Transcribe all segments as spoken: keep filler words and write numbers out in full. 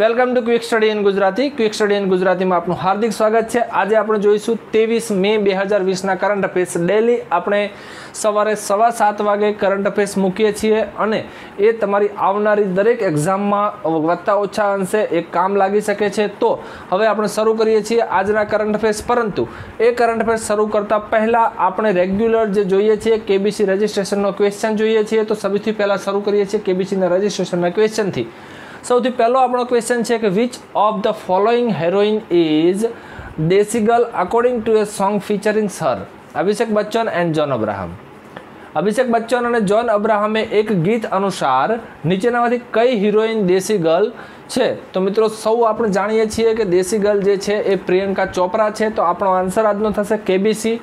Welcome to quick study in Gujarati quick study in ગુજરાતીમાં આપનું હાર્દિક સ્વાગત છે। આજે આપણે જોઈશું ત્રેવીસ મે બે હજાર વીસ ના કરંટ અફેર્સ। ડેલી આપણે સવારે સવા સાત વાગે કરંટ અફેર્સ મૂકીએ છીએ અને એ તમારી આવનારી દરેક એક્ઝામમાં વધતા ઓછા અંશે એક કામ લાગી શકે છે। તો હવે આપણે શરૂ કરીએ છીએ આજના કરંટ અફેર્સ, પરંતુ એ કરંટ અફેર્સ શરૂ કરતાં પહેલાં આપણે રેગ્યુલર જે જોઈએ છીએ કેબીસી રજિસ્ટ્રેશનનો ક્વેશ્ચન જોઈએ છીએ। તો સૌથી પહેલાં શરૂ કરીએ છીએ કેબીસીના રજિસ્ટ્રેશનના ક્વેશ્ચનથી। સૌથી પહેલો આપણો ક્વેશ્ચન છે કે which of the following heroine is ડેસીગલ according to a song featuring sir Abhishek Bachchan and John Abraham. Abhishek Bachchan અને જોન અબ્રાહમે એક ગીત અનુસાર નીચેનામાંથી કઈ હિરોઈન ડેસીગલ છે? તો મિત્રો સૌ આપણે જાણીએ છીએ કે ડેસીગલ જે છે એ પ્રિયંકા ચોપરા છે। તો આપણો આન્સર આજનો થશે કેબીસી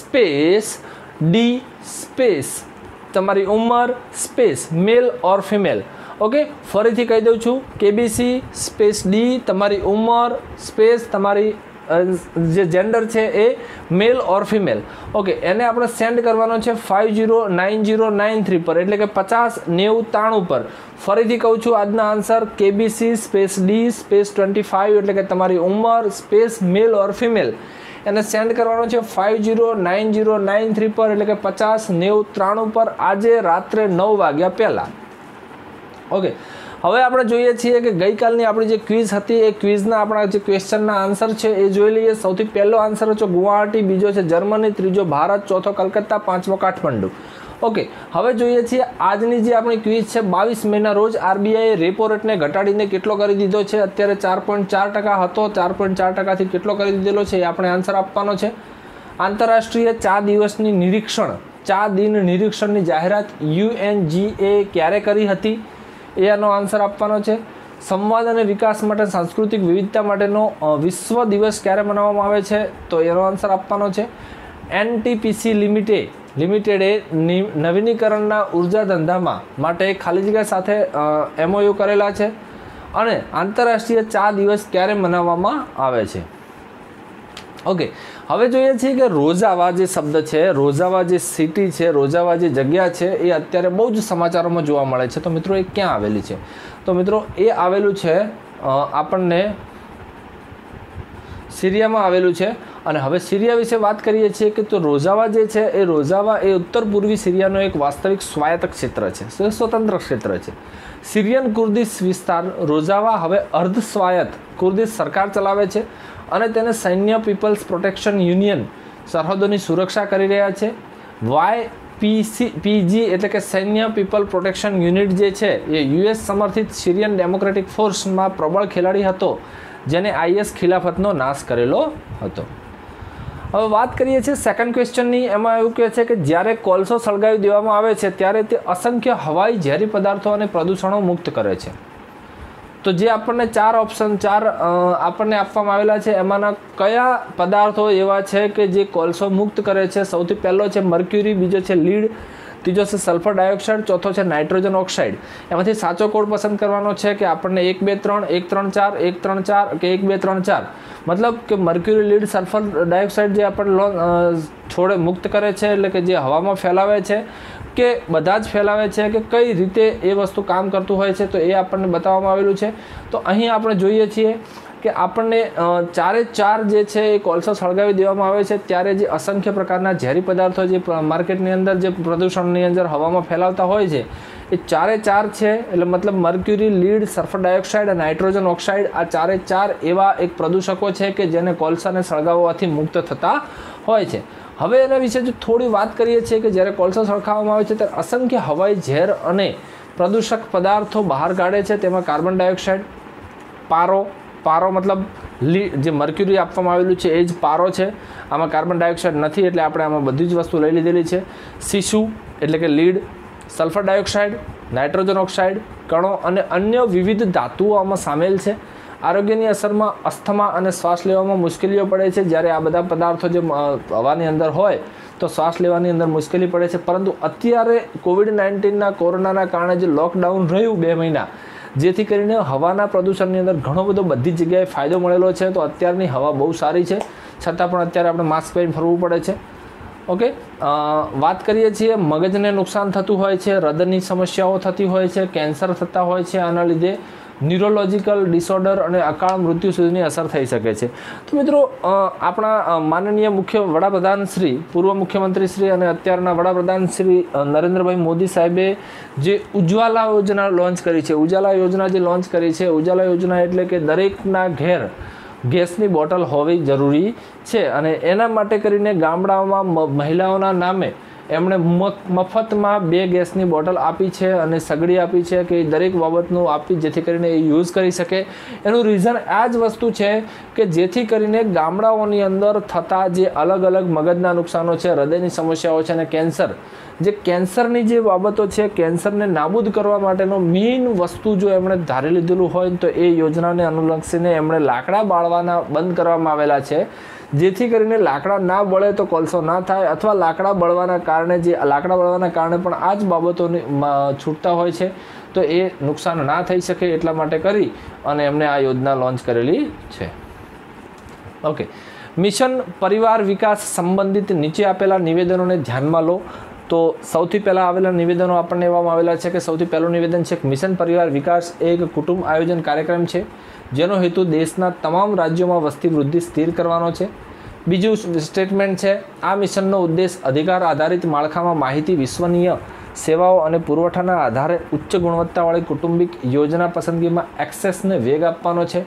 સ્પેસ ડી સ્પેસ તમારી ઉંમર space male or female. Okay okay, फरीथी कही दऊँ छूँ केबीसी स्पेस डी तमारी उमर स्पेस तमारी जे जेंडर है ए मेल और फीमेल। ओके okay, एने आपणे सेंड करवानो छे five zero nine zero nine three पर एटले के पचास नेव ताणु पर। फरीथी कहूँ छूँ आजना answer KBC space D space twenty five एटले के तमारी उमर स्पेस मेल और फीमेल। एने सेंड करवानो छे five zero nine zero nine three पर एटले के पचास नेव त्राणु पर आजे रात्रे नौ वाग्या पहला। ओके हवे आपणे जोईए छीए के गई कालनी आपणी जे क्विज हती ए क्विजना आपणा जे क्वेश्चनना आंसर छे ए जोई लईए। सौथी पहेलो आंसर हतो गुवाहाटी, बीजो छे जर्मनी, त्रीजो भारत, चौथो कलकत्ता, पांचमो काठमंडू। ओके हवे जोईए छीए आजनी जे आपणी क्विज छे बावीस मेना रोज आरबीआई रेपो रेटने घटाडीने केटलो करी दीधो छे? अत्यारे चार पॉइंट चार टका हतो, चार पॉइंट चार टका थी केटलो करी दीधेलो छे? आपणे आंसर आपवानो छे। आंतरराष्ट्रीय चा दिवसनी निरीक्षण चा दिन निरीक्षणनी जाहेरात યુએનજીએ क्यारे करी हती? एनो आंसर आपवानो छे। संवाद और विकास माटे सांस्कृतिक विविधता माटेनो विश्व दिवस क्यारे मनाववामां आवे छे? तो एनो आंसर आपवानो छे। एनटीपीसी लिमिटेड लिमिटेडे नवीनीकरणना ऊर्जा धंधामां माटे खाली जग्या साथे एमओयू करेला छे अने आंतरराष्ट्रीय चा दिवस क्यारे मनाववामां आवे छे? ओके हवे जोईए छीए के रोजावा जे शब्द है, रोजावा जे सीटी है, रोजावा जे जगह है ये अत्यारे बहुज समाचारों में जोवा मळे छे। तो मित्रों ये क्यां आवेली है? तो मित्रों ये आवेलू है आपने सीरिया में आवेलू है। और हवे सीरिया विषे बात करीए छीए के तो रोजावा जे छे ए रोजावा ए उत्तर पूर्वी सीरियानो एक वास्तविक स्वायत्त क्षेत्र है, स्वतंत्र क्षेत्र है। सीरियन कुर्दिश विस्तार रोजावा हवे अर्ध स्वायत्त कुर्दिश सरकार चलावे छे અને તેને સૈન્ય પીપલ્સ પ્રોટેક્શન યુનિયન સરહદોની સુરક્ષા કરી રહ્યા છે। વાય પીસી પીજી એટલે કે સૈન્ય પીપલ પ્રોટેક્શન યુનિટ જે છે એ યુએસ સમર્થિત સિરિયન ડેમોક્રેટિક ફોર્સમાં પ્રબળ ખેલાડી હતો, જેને આઈએસ ખિલાફતનો નાશ કરેલો હતો। હવે વાત કરીએ છીએ સેકન્ડ ક્વેશ્ચનની। એમાં એવું કહે છે કે જ્યારે કોલસો સળગાવી દેવામાં આવે છે ત્યારે તે અસંખ્ય હવાઈ ઝેરી પદાર્થો અને પ્રદૂષણો મુક્ત કરે છે। તો જે આપણને ચાર ઓપ્શન ચાર આપણને આપવામાં આવેલા છે એમાંના કયા પદાર્થો એવા છે કે જે કોલસો મુક્ત કરે છે? સૌથી પહેલો છે મર્ક્યુરી, બીજો છે લીડ, ત્રીજો છે સલ્ફર ડાયોક્સાઇડ, ચોથો છે નાઇટ્રોજન ઓક્સાઇડ। એમાંથી સાચો કોડ પસંદ કરવાનો છે કે આપણને એક બે ત્રણ એક ત્રણ ચાર એક ત્રણ ચાર કે એક બે ત્રણ ચાર મતલબ કે મર્ક્યુરી, લીડ, સલ્ફર ડાયોક્સાઇડ જે આપણને છોડે મુક્ત કરે છે એટલે કે જે હવામાં ફેલાવે છે કે બધા જ ફેલાવે છે કે કઈ રીતે એ વસ્તુ કામ કરતું હોય છે? તો એ આપણને બતાવવામાં આવેલું છે। તો અહીં આપણે જોઈએ છીએ કે આપણને ચારે ચાર જે છે એ કોલસો સળગાવી દેવામાં આવે છે ત્યારે જે અસંખ્ય પ્રકારના ઝેરી પદાર્થો જે માર્કેટની અંદર જે પ્રદૂષણની અંદર હવામાં ફેલાવતા હોય છે એ ચારે ચાર છે, એટલે મતલબ મર્ક્યુરી, લીડ, સલ્ફર ડાયોક્સાઇડ અને નાઇટ્રોજન ઓક્સાઇડ આ ચારે ચાર એવા એક પ્રદૂષકો છે કે જેને કોલસાને સળગાવવાથી મુક્ત થતા હોય છે। હવે એના વિશે જો થોડી વાત કરીએ છીએ કે જ્યારે કોલસો સળગાવવામાં આવે છે ત્યારે અસંખ્ય હવાઈ ઝેર અને પ્રદૂષક પદાર્થો બહાર કાઢે છે। તેમાં કાર્બન ડાયોક્સાઇડ, પારો પારો મતલબ જે મર્ક્યુરી આપવામાં આવેલું છે એ જ પારો છે, આમાં કાર્બન ડાયોક્સાઇડ નથી એટલે આપણે આમાં બધી જ વસ્તુ લઈ લીધેલી છે। સીસુ એટલે કે lead, sulphur dioxide, nitrogen oxide, કણો અને અન્ય વિવિધ ધાતુઓ આમાં સામેલ છે। આરોગ્યની અસરમાં અસ્થમા અને શ્વાસ લેવામાં મુશ્કેલીઓ પડે છે। જ્યારે આ બધા પદાર્થો જે હવાની અંદર હોય તો શ્વાસ લેવાની અંદર મુશ્કેલી પડે છે, પરંતુ અત્યારે કોવિડ નાઇન્ટીનના કોરોનાના કારણે જે લોકડાઉન રહ્યું બે મહિના, જેથી કરીને હવાના પ્રદૂષણની અંદર ઘણો બધો બધી જગ્યાએ ફાયદો મળેલો છે। તો અત્યારની હવા બહુ સારી છે, છતાં પણ અત્યારે આપણે માસ્ક પહેરીને ફરવું પડે છે। ઓકે વાત કરીએ છીએ મગજને નુકસાન થતું હોય છે, હૃદયની સમસ્યાઓ થતી હોય છે, કેન્સર થતા હોય છે, આના લીધે न्यूरोलॉजिकल डिसऑर्डर और अकाल मृत्यु सुधीनी असर थई शके छे। तो मित्रों आपणा माननीय मुख्य वडाप्रधान श्री पूर्व मुख्यमंत्री श्री अने अत्यारना वडाप्रधान श्री नरेंद्रभाई मोदी साहेबे जे उज्ज्वला योजना लॉन्च करी छे, उज्ज्वला योजना जे लॉन्च करी छे, उज्ज्वला योजना एटले के दरेकना घेर गैसनी बोटल होवी जरूरी छे अने एना माटे करीने गामडामां महिलाओना नामे एमने मफत में बे गैसनी बॉटल आपी है और सगड़ी आपी है कि दरेक बाबतनू आपी जेथी करीने यूज करी सके। एनु रीजन आज वस्तु है कि जेथी करीने गामडाओनी अंदर थता जे अलग अलग मगजना नुकसानों है, हृदयनी समस्याओं है, कैंसर जे कैंसरनी जे बाबतो है, कैंसर ने नाबूद करवा माटेनो मेन वस्तु जो एमणे धारी लीधेलू हो तो ए योजनाने अनुलक्षीने एमणे लाकड़ा बाळवाना बंद करवामां आवेला छे, जेथी करीने लाकड़ा ना बळे तो कोळसो ना थाय अथवा लाकड़ा बळवाना कारण जे लाकड़ा बळवाना कारणे पण आज बाबतोने छूटता होय छे तो ए नुकसान ना थई शके एटला माटे करी अने एमणे आ योजना लॉन्च करेली छे। ओके, मिशन परिवार विकास संबंधित नीचे आपेला निवेदनोंने ध्यानमां लो। तो सौथी पहला आवेला निवेदनों आपने एवामां आवेला छे के सौथी पहलो निवेदन छे मिशन परिवार विकास एक कुटुंब आयोजन कार्यक्रम छे जेनो हेतु देशना तमाम राज्यों में वस्ती वृद्धि स्थिर करवानो छे। बीजू स्टेटमेंट छे आ मिशननो उद्देश्य अधिकार आधारित माळखामां माहिती विश्वसनीय सेवाओं और पुरवठाना आधारे उच्च गुणवत्तावाळी कुटुंबिक योजना पसंदगीमां एक्सेसने वेग आपवानो छे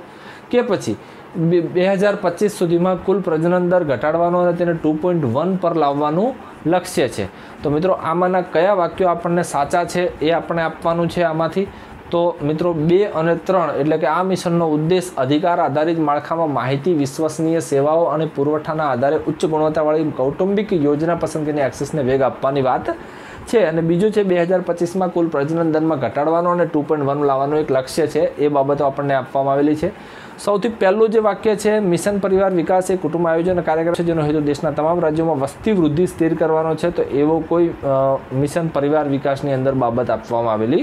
के पछी दो हज़ार पच्चीस सुधी में कुल प्रजनन दर घटाड़वानो अने तेने दो पॉइंट एक पर लाववानुं लक्ष्य है। तो मित्रों आमाना कया वाक्यों आपने साचा है ये आपने आपवानुं छे आमांथी। तो मित्रों बे अने त्रण एटले के आ मिशननो उद्देश्य अधिकार आधारित माळखामां माहिती विश्वसनीय सेवाओं और पुरवठाना आधारे उच्च गुणवत्तावाळी कौटुंबिक योजना पसंदगीने एक्सेसने वेग आपवानी वात छे अने बीजो छे दो हज़ार पच्चीस में कुल प्रजनन दर में घटाड़वानो अने दो पॉइंट एक लाववानो एक लक्ष्य है। ये बाबतो आपने आपवामां आवेली छे। સૌથી પહેલું જે વાક્ય છે મિશન પરિવાર વિકાસ એ કુટુંબ આયોજન કાર્યક્રમ છે જેનો હેતુ દેશના તમામ રાજ્યોમાં વસ્તી વૃદ્ધિ સ્થિર કરવાનો છે તો એવો કોઈ મિશન પરિવાર વિકાસની અંદર બાબત આપવામાં આવેલી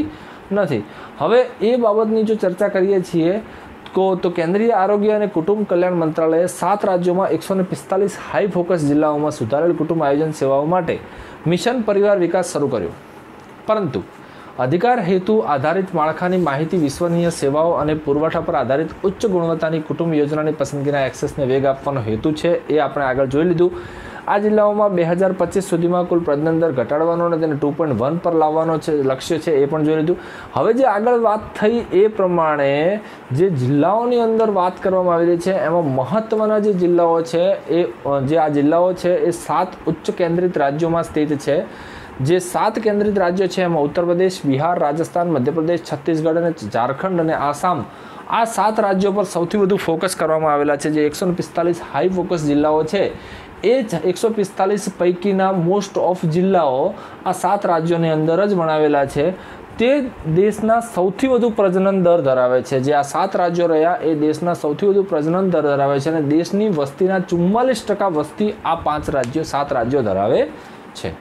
નથી। હવે એ બાબતની જો ચર્ચા કરીએ છીએ કો તો કેન્દ્રીય આરોગ્ય અને કુટુંબ કલ્યાણ મંત્રાલયે સાત રાજ્યોમાં એકસો ને પિસ્તાલીસ હાઈ ફોકસ જિલ્લાઓમાં સુધારેલ કુટુંબ આયોજન સેવાઓ માટે મિશન પરિવાર વિકાસ શરૂ કર્યો, પરંતુ अधिकार हेतु आधारित माळखानी माहिती विश्वसनीय सेवाओं और पुरवठा पर आधारित उच्च गुणवत्तानी कुटुंब योजना की पसंदगीना एक्सेसने वेग आपवानो हेतु है ये आपणे आगळ जोई लीधुं। आ जिल्लाओमां दो हज़ार पच्चीस सुधीमां कुल प्रजनन दर घटाड़वानो अने तेने दो पॉइंट एक पर लाववानो लक्ष्य है ये पण जोई लीधुं। हवे जे आगळ वात थई ए प्रमाणे जे जिल्लाओनी अंदर बात करवामां आवेली छे एमां महत्वना जे जिल्लाओ छे ए जे आ जिल्लाओ छे ए सात उच्च केंद्रित राज्योमां स्थित है। जे सात केंद्रित राज्यों है एम उत्तर प्रदेश, बिहार, राजस्थान, मध्य प्रदेश, छत्तीसगढ़ ने झारखंड और आसाम आ सात राज्यों पर सौथी वधु फोकस करवामां आवेला छे। जे एक सौ पिस्तालीस हाई फोकस जिल्लाओं है ए एक सौ पिस्तालीस पैकीना मोस्ट ऑफ जिल्लाओं आ सात राज्यों ने अंदर ज बनावेला है। ते देशना सौथी वधु प्रजनन दर धरावे छे। जे आ सात राज्यों रह्या ए देशना सौथी वधु प्रजनन दर धरावे छे अने देशनी वस्तीना चुम्मालीस टका वस्ती आ पांच राज्यों सात राज्यों धरावे छे।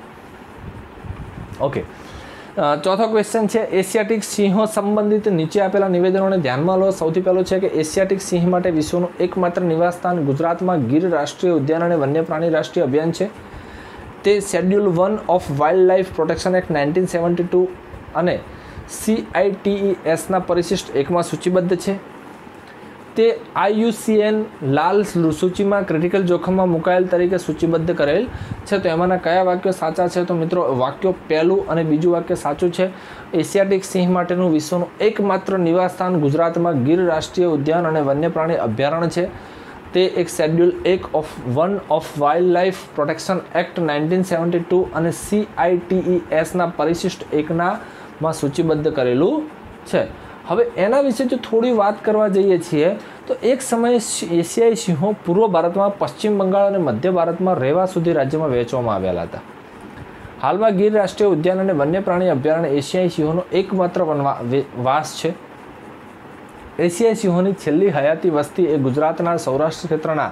ओके, चौथो क्वेश्चन है एशियाटिक सिंहों संबंधित नीचे आपेला निवेदनों ने ध्यान में लो। सौथी पहलो है कि एशियाटिक सिंह माटे विश्वनुं एकमात्र निवास स्थान गुजरात में गीर राष्ट्रीय उद्यान और वन्य प्राणी राष्ट्रीय अभियान है। ते schedule one of wildlife protection act nineteen seventy two अने सीआईटीईएस परिशिष्ट एक में सूचीबद्ध है। ते आईयूसीएन लाल सूची में क्रिटिकल जोखम में मुकायेल तरीके सूचीबद्ध करेल है। तो एमाना कया वाक्यों साचा है तो मित्रों वाक्यों पहलू और बीजू वाक्य साचुं है। एशियाटिक सिंह माटेनुं विश्वनुं एकमात्र निवास स्थान गुजरात में गीर राष्ट्रीय उद्यान और वन्य प्राणी अभयारण्य है। ते एक शेड्यूल एक of one of wildlife protection act nineteen seventy two और सीआईटीईएस परिशिष्ट एक में सूचीबद्ध करेलू है। हवे एना विषे जो थोड़ी बात करवा जाइए छे तो एक समय एशियाई सिंहों पूर्व भारत में, पश्चिम बंगाल और मध्य भारत में रेवा सुधी राज्य में वेचवामां आव्या हता। हाल में गीर राष्ट्रीय उद्यान और वन्य प्राणी अभयारण्य एशियाई सिंहोंनो एकमात्र वनवास है। एशियाई सिंहोंनी छेल्ली हयाती वस्ती ए गुजरातना सौराष्ट्र क्षेत्रना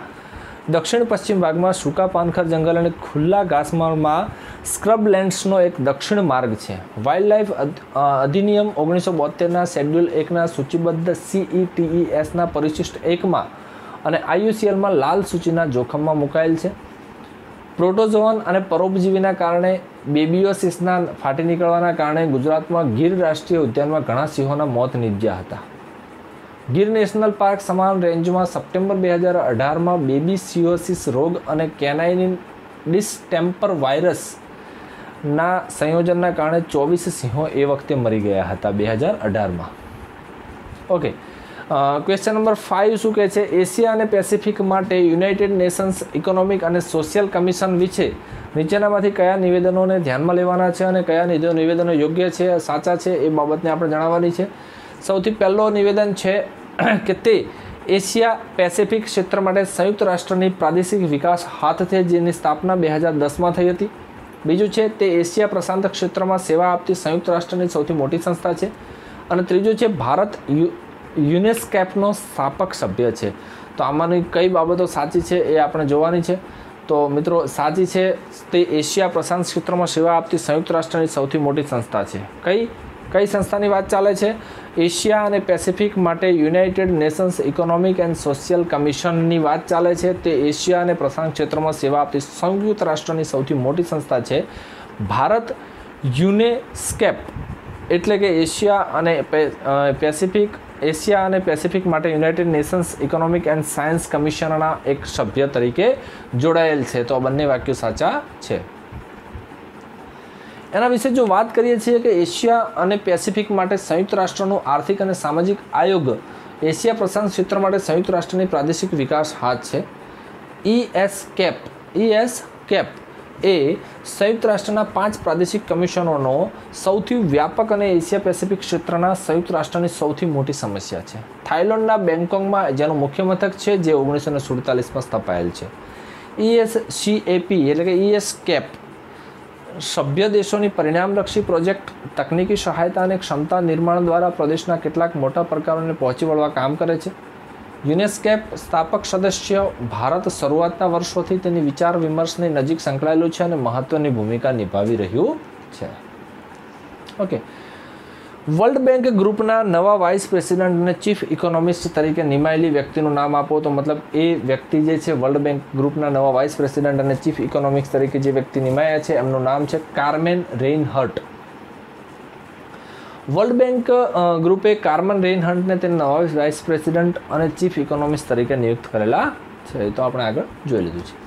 दक्षिण पश्चिम भाग में सूका पानखर जंगल और खुला घासमार में स्क्रबलैंड्सनो एक दक्षिण मार्ग है। वाइल्ड लाइफ अधिनियम ओगनीस सौ बोतेर शेड्यूल एक सूचीबद्ध सीईटीईएस परिशिष्ट एक में और आईयूसीएन में लाल सूची जोखम में मुकायेल है। प्रोटोजोन और परोपजीवीना कारण बेबियोसिस फाटी निकलवाना कारण गुजरात में गीर राष्ट्रीय उद्यान में घणा सिंहोना मौत निपज्या हता। ગીર નેશનલ પાર્ક સમાન રેન્જમાં સપ્ટેમ્બર બે હજાર અઢારમાં બેબી સિયોસિસ રોગ અને કેનાઇન ડિસ્ટેમ્પર વાયરસ ના સંયોજનના કારણે ચોવીસ સિંહો એ વખતે મરી ગયા હતા બે હજાર અઢારમાં। ઓકે, ક્વેશ્ચન નંબર ફાઇવ શું કહે છે? એશિયા અને પેસિફિક માટે યુનાઇટેડ નેશન્સ ઇકોનોમિક અને સોશિયલ કમિશન વિશે નીચેનામાંથી કયા નિવેદનોને ધ્યાનમાં લેવાના છે અને કયા નિવેદનો યોગ્ય છે, સાચા છે, એ બાબતને આપણે જણાવવાની છે। સૌથી પહેલો નિવેદન છે કે તે એશિયા પેસિફિક ક્ષેત્ર માટે સંયુક્ત રાષ્ટ્રની પ્રાદેશિક વિકાસ હાથ છે, જેની સ્થાપના બે હજાર દસમાં થઈ હતી। બીજું છે તે એશિયા પ્રશાંત ક્ષેત્રમાં સેવા આપતી સંયુક્ત રાષ્ટ્રની સૌથી મોટી સંસ્થા છે। અને ત્રીજું છે ભારત યુ યુનેસ્કેપનો સ્થાપક સભ્ય છે। તો આમાંની કઈ બાબતો સાચી છે એ આપણે જોવાની છે। તો મિત્રો સાચી છે તે એશિયા પ્રશાંત ક્ષેત્રમાં સેવા આપતી સંયુક્ત રાષ્ટ્રની સૌથી મોટી સંસ્થા છે। કઈ કઈ સંસ્થાની વાત ચાલે છે? એશિયા અને પેસિફિક માટે United Nations Economic and Social કમિશનની વાત ચાલે છે। તે એશિયા અને પ્રશાંત ક્ષેત્રમાં સેવા આપતી સંયુક્ત રાષ્ટ્રની સૌથી મોટી સંસ્થા છે। ભારત યુનેસ્કેપ એટલે કે એશિયા અને પેસિફિક એશિયા અને પેસિફિક માટે United Nations Economic and Science કમિશનના એક સભ્ય તરીકે જોડાયેલ છે। તો આ બંને વાક્યો સાચા છે। एना विषे जो बात करिए छे कि एशिया और पेसिफिक माटे संयुक्त राष्ट्रनो आर्थिक और सामाजिक आयोग एशिया प्रशांत क्षेत्र माटे संयुक्त राष्ट्रनी प्रादेशिक विकास हाथ है। ईएसकेप ईएसकेप ए संयुक्त राष्ट्रना पांच प्रादेशिक कमिशनोनो सौथी व्यापक और एशिया पेसिफिक क्षेत्रना संयुक्त राष्ट्रनी सौथी मोटी समस्या है। थाईलैंडना बेंगकोंग में जेनु मुख्य मथक है, जे ओगनीस सौ सुड़तालीस में स्थापायेल है। ईएससीएपी एटले के ईएसकेप सभ्य देशों की परिणामलक्षी प्रोजेक्ट तकनीकी सहायता और क्षमता निर्माण द्वारा प्रदेश के केटलाक मोटा प्रकारों ने पहुँची वळवा काम करे छे। यूनेस्केप स्थापक सदस्य भारत शुरुआतना वर्षों थी तेनी विचार विमर्श ने नजीक संकळायेलुं छे अने महत्वनी भूमिका निभावी रह्युं छे। ओके, वर्ल्ड बैंक ग्रुपना नवा वाइस प्रेसिडेंट ने चीफ इकोनॉमिस्ट तरीके निमायेली व्यक्तिनुं नाम आपो। तो मतलब ए व्यक्ति जे छे वर्ल्ड बैंक ग्रुपना नवा वाइस प्रेसिडेंट और चीफ इकोनॉमिक्स तरीके जे व्यक्ति निमाया छे एमनुं नाम छे कार्मेन रेनहर्ट। वर्ल्ड बैंक ग्रुपे कार्मेन रेनहर्ट ने तेना नवा वाइस प्रेसिडेंट और चीफ इकोनॉमिस्ट तरीके नियुक्त करेला छे। तो आपणे आगळ जोई लीधुं छे।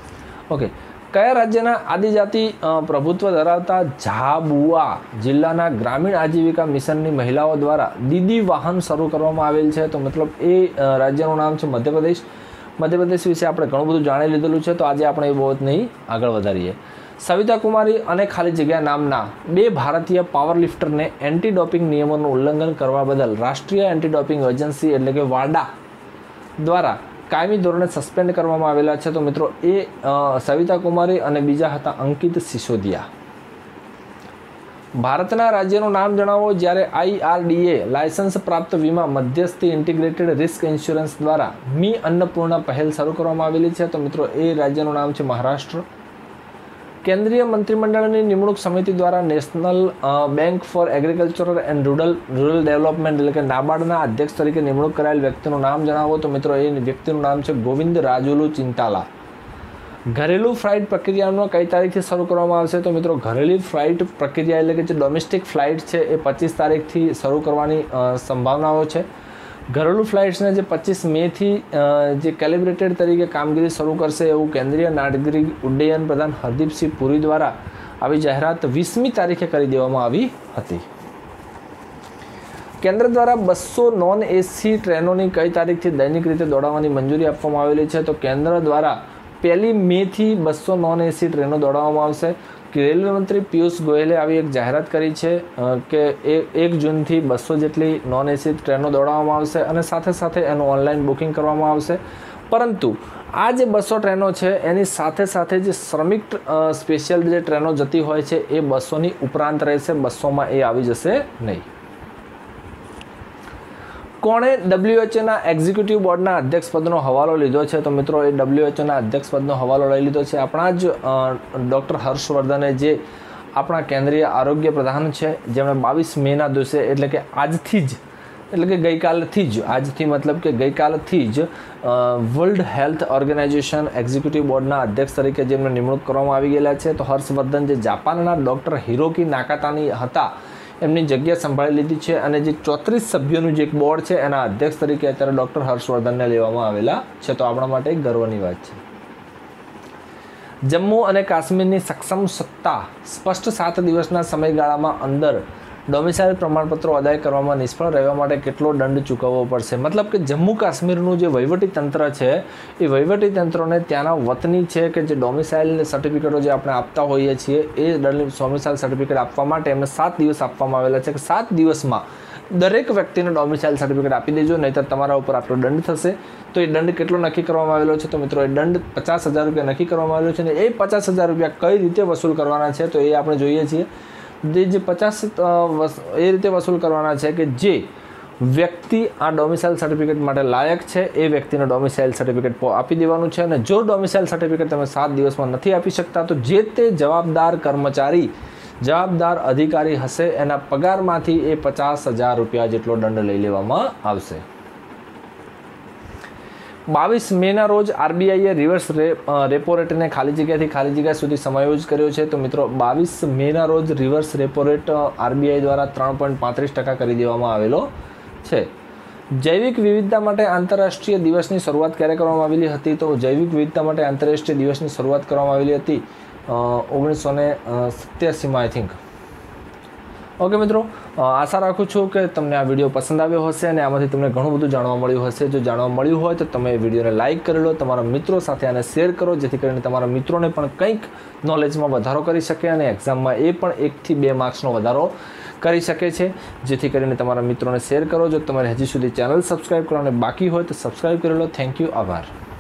ओके, क्या राज्यना आदिजाति प्रभुत्व धरावता झाबुआ जिल्लाना ग्रामीण आजीविका मिशननी महिलाओं द्वारा दीदी वाहन शुरू करवामां आवेल छे। तो मतलब ए राज्यनुं नाम छे मध्य प्रदेश। मध्य प्रदेश विषे आपणे घणुं बधुं जाणी लीधेलुं छे। तो आजे आपणे ए बाबतने आगळ वधारीए। सविता कुमारी अने खाली जग्या नामना बे भारतीय पावरलिफ्टर ने एंटी डॉपिंग नियमोनुं उल्लंघन करवा बदल राष्ट्रीय एंटी डॉपिंग एजेंसी एटले के वाडा द्वारा कायमी धोरणे सस्पेन्ड करवामां आवेला छे। तो मित्रों ए सविता कुमारी अने बीजा हता अंकित सिसोदिया। भारतना राज्यनुं नाम जणावो ज्यारे आईआरडीए लायसन्स प्राप्त वीमा मध्यस्थी इंटीग्रेटेड रिस्क इंश्योरेंस द्वारा मी अन्नपूर्णा पहल शुरू करवामां आवेली छे। तो मित्रों ए राज्यनुं नाम छे महाराष्ट्र। केंद्रीय मंत्रिमंडळनी निमणूक समिति द्वारा national bank for agricultural and Rural Rural development एटले के नाबार्डना अध्यक्ष तरीके निमणूक करायेल व्यक्तिनुं नाम जणावो। तो मित्रों ए व्यक्तिनुं नाम छे गोविंद राजुलू चिंताला। घरेलू फ्लाइट प्रक्रियानो कई तारीखथी शुरू करवामां आवशे? तो मित्रों घरेलू फ्लाइट प्रक्रिया एटले के जे डोमेस्टिक फ्लाइट छे ए पच्चीस तारीखथी शुरू करवानी संभावनाओ छे। घरेलू फ्लाइट्स ने जो पच्चीस मे थी जो कैलिब्रेटेड तरीके कामगीरी शुरू करशे एवं केंद्रीय नागरिक उड्डयन प्रधान हरदीप सिंह पुरी द्वारा आवी जाहरात वीसमी तारीखे करी देवामां आवी हती। केंद्र द्वारा बस्सो नॉन एसी ट्रेनों की कई तारीख थी दैनिक रीते दौड़ावानी मंजूरी आपवामां आवेली छे? तो केंद्र द्वारा पहली मे थी बस्सो नॉन एसी ट्रेनों दौड़ावामां आवशे। रेलवे मंत्री पीयूष गोयले आवी एक जाहरात करी छे के एक जून थी बस्सो जेटली नॉन एसी ट्रेनों दौड़ावामां आवशे अने साथे साथे एनुं ऑनलाइन बुकिंग करवामां आवशे। परंतु आ जे बस्सो ट्रेनों छे एनी साथे साथे जे श्रमिक स्पेशियल जे ट्रेनों जती होय छे ए बस्सोनी उपरांत रहेशे। बस्सोमां ए आवी जशे नहीं। कोणे डब्ल्यूएचओना एक्जिक्यूटिव बोर्डना अध्यक्ष पदनो हवालो लीधो छे? तो मित्रों ए डब्ल्यूएचओना अध्यक्ष पदनो हवालो लई लीधो छे आपणा ज डॉक्टर हर्षवर्धने, जे आपणा केंद्रीय आरोग्य प्रधान छे, जेमणे बावीस मेना दिवसे एटले के आजथी ज एटले के गई कालथी ज आजथी मतलब के गई कालथी ज वर्ल्ड हेल्थ ऑर्गेनाइजेशन एक्जिक्यूटिव बोर्डना अध्यक्ष तरीके जेमणे निमणूक करवामां आवी गेला छे। तो हर्षवर्धन जे जापानना डॉक्टर हिरोकी नाकातानी हता એમની જગ્યા સંભાળી લીધી છે અને જે ચોત્રીસ સભ્યોનું જે એક બોર્ડ છે એના અધ્યક્ષ તરીકે અત્યારે ડૉક્ટર હર્ષવર્ધનને લેવામાં આવેલા છે, તો આપણા માટે એક ગર્વની વાત છે। જમ્મુ અને કાશ્મીરની સક્ષમ સત્તા સ્પષ્ટ સાત દિવસના સમયગાળામાં અંદર ડોમિસાઇલ પ્રમાણપત્રો અદાય કરવામાં નિષ્ફળ રહેવા માટે કેટલો દંડ ચૂકવવો પડશે? મતલબ કે જમ્મુ કાશ્મીરનું જે વહીવટીતંત્ર છે એ વહીવટીતંત્રોને ત્યાંના વતની છે કે જે ડોમિસાઇલ સર્ટિફિકેટો જે આપણે આપતા હોઈએ છીએ એ ડોમિસાઇલ સર્ટિફિકેટ આપવા માટે એમને સાત દિવસ આપવામાં આવેલા છે કે સાત દિવસમાં દરેક વ્યક્તિને ડોમિસાઇલ સર્ટિફિકેટ આપી દેજો, નહીંતર તમારા ઉપર આટલો દંડ થશે। તો એ દંડ કેટલો નક્કી કરવામાં આવેલો છે? તો મિત્રો એ દંડ પચાસ હજાર રૂપિયા નક્કી કરવામાં આવેલો છે, અને એ પચાસ હજાર રૂપિયા કઈ રીતે વસૂલ કરવાના છે તો એ આપણે જોઈએ છીએ। જે पचास ए रीते वसूल करवाना है कि जे व्यक्ति आ डोमिसाइल सर्टिफिकेट माटे लायक है ए व्यक्ति ने डोमिसाइल सर्टिफिकेट आपी देवानुं छे, अने जो डोमिसाइल सर्टिफिकेट तमे सात दिवस में नहीं आपी सकता तो जे ते जवाबदार कर्मचारी जवाबदार अधिकारी हशे एना पगारमांथी ए पचास हज़ार रुपया जेटलो दंड लई लेवामां आवशे। बावीस मे ना रोज आरबीआईए रिवर्स रे, रेपो रेट ने खाली जगह थी खाली जगह सुधी समायोज कर्यो छे। तो मित्रों बावीस मे ना रोज रिवर्स रेपो रेट आरबीआई द्वारा त्रण पॉइंट पैंतीस टका करी देवामां आवेलो छे। जैविक विविधता माटे आंतरराष्ट्रीय दिवस की शुरुआत क्यारे करवामां आवेली हती? तो जैविक विविधता माटे आंतरराष्ट्रीय दिवस की शुरुआत करवामां आवेली हती ओगनीस सौ ने सत्यासी में आई थिंक। ओके मित्रों, आशा राखूँ छूँ कि तमने आ वीडियो पसंद आव्यो हशे अने आमांथी तमने घणुं बधुं जाणवा मळ्युं हशे। जो जाणवा मळ्युं होय तो तमे विडियोने लाइक करी लो, तमारा मित्रों साथे आने शेर करो जेथी करीने तमारा मित्रोने पण कंईक नॉलेजमां वधारो करी शके अने एक्झाममां ए पण एकथी बे मार्क्सनो वधारो करी शके छे। जेथी करीने तमारा मित्रोने शेर करो। जो तमारे हजी सुधी चैनल सब्सक्राइब करवाने बाकी होय तो सब्सक्राइब करी लो। थैंक यू, आभार।